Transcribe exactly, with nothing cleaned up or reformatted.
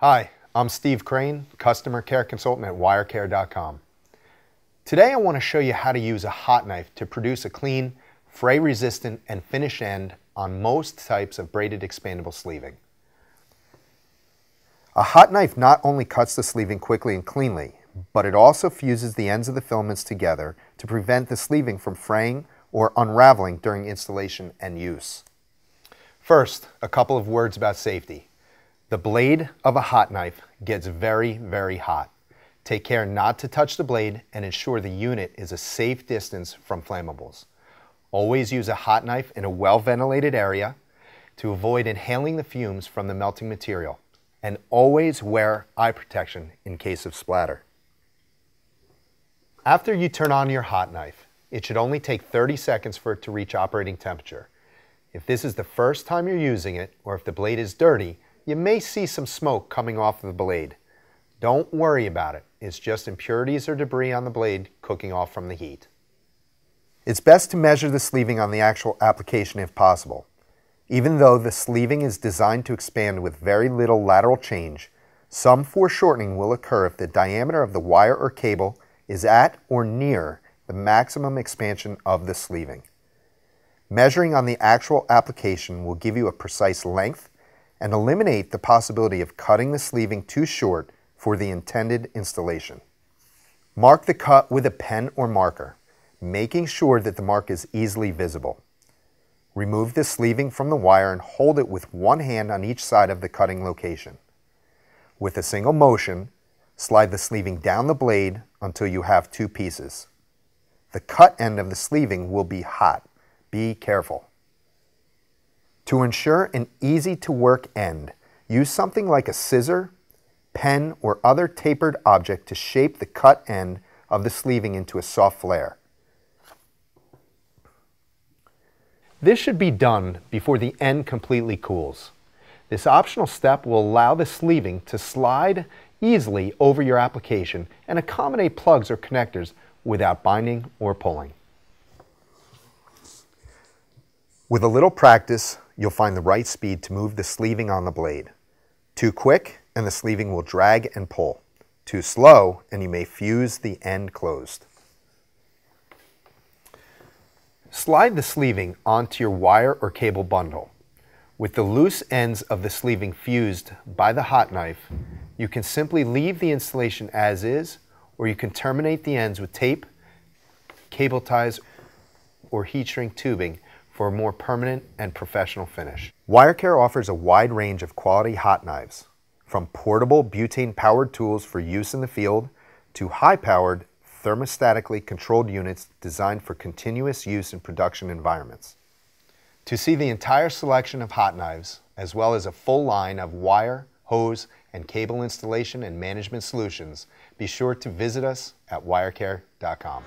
Hi, I'm Steve Crane, Customer Care Consultant at WireCare dot com. Today I want to show you how to use a hot knife to produce a clean, fray-resistant, and finish end on most types of braided expandable sleeving. A hot knife not only cuts the sleeving quickly and cleanly, but it also fuses the ends of the filaments together to prevent the sleeving from fraying or unraveling during installation and use. First, a couple of words about safety. The blade of a hot knife gets very, very hot. Take care not to touch the blade and ensure the unit is a safe distance from flammables. Always use a hot knife in a well-ventilated area to avoid inhaling the fumes from the melting material. And always wear eye protection in case of splatter. After you turn on your hot knife, it should only take thirty seconds for it to reach operating temperature. If this is the first time you're using it, or if the blade is dirty, you may see some smoke coming off of the blade. Don't worry about it. It's just impurities or debris on the blade cooking off from the heat. It's best to measure the sleeving on the actual application if possible. Even though the sleeving is designed to expand with very little lateral change, some foreshortening will occur if the diameter of the wire or cable is at or near the maximum expansion of the sleeving. Measuring on the actual application will give you a precise length and eliminate the possibility of cutting the sleeving too short for the intended installation. Mark the cut with a pen or marker, making sure that the mark is easily visible. Remove the sleeving from the wire and hold it with one hand on each side of the cutting location. With a single motion, slide the sleeving down the blade until you have two pieces. The cut end of the sleeving will be hot. Be careful. To ensure an easy-to-work end, use something like a scissor, pen, or other tapered object to shape the cut end of the sleeving into a soft flare. This should be done before the end completely cools. This optional step will allow the sleeving to slide easily over your application and accommodate plugs or connectors without binding or pulling. With a little practice, you'll find the right speed to move the sleeving on the blade. Too quick, and the sleeving will drag and pull. Too slow, and you may fuse the end closed. Slide the sleeving onto your wire or cable bundle. With the loose ends of the sleeving fused by the hot knife, you can simply leave the installation as is, or you can terminate the ends with tape, cable ties, or heat shrink tubing for a more permanent and professional finish. WireCare offers a wide range of quality hot knives, from portable butane-powered tools for use in the field to high-powered, thermostatically controlled units designed for continuous use in production environments. To see the entire selection of hot knives, as well as a full line of wire, hose, and cable installation and management solutions, be sure to visit us at WireCare dot com.